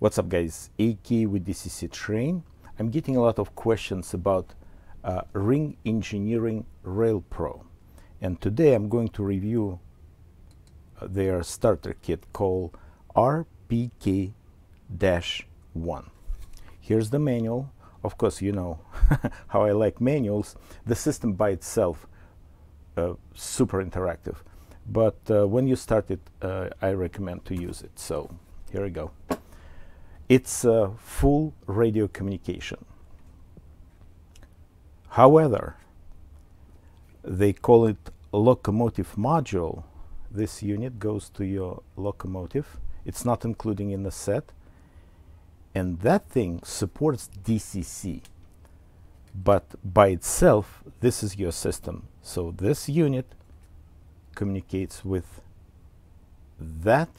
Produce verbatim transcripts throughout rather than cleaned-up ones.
What's up, guys? A K with D C C Train. I'm getting a lot of questions about uh, Ring Engineering RailPro, and today I'm going to review uh, their starter kit called R P K one. Here's the manual. Of course, you know how I like manuals. The system by itself uh, super interactive, but uh, when you start it, uh, I recommend to use it. So here we go. It's uh, full radio communication. However, they call it locomotive module. This unit goes to your locomotive. It's not including in the set. And that thing supports D C C. But by itself, this is your system. So this unit communicates with that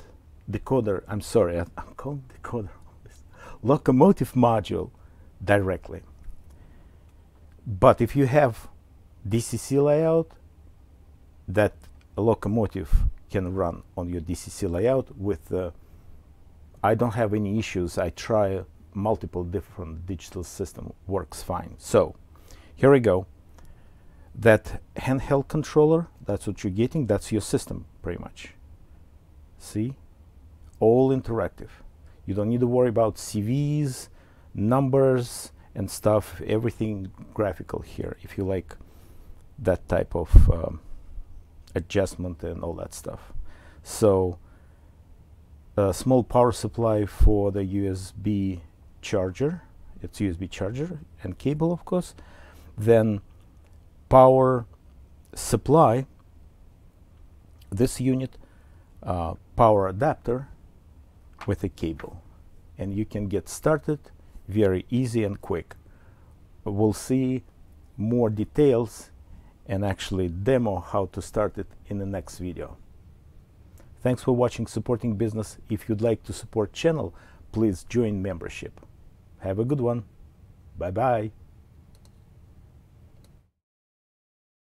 decoder. I'm sorry, I, I'm calling decoder. Locomotive module directly. But if you have D C C layout, that locomotive can run on your D C C layout with uh, I don't have any issues. I try multiple different digital system, works fine. So here we go. That handheld controller, that's what you're getting, that's your system pretty much. See, all interactive. You don't need to worry about C Vs, numbers, and stuff. Everything graphical here, if you like that type of um, adjustment and all that stuff. So, a small power supply for the U S B charger. It's U S B charger and cable, of course. Then, power supply. This unit, uh, power adapter with a cable, and you can get started very easy and quick. We'll see more details and actually demo how to start it in the next video. Thanks for watching Supporting Business. If you'd like to support channel, please join membership. Have a good one. Bye bye.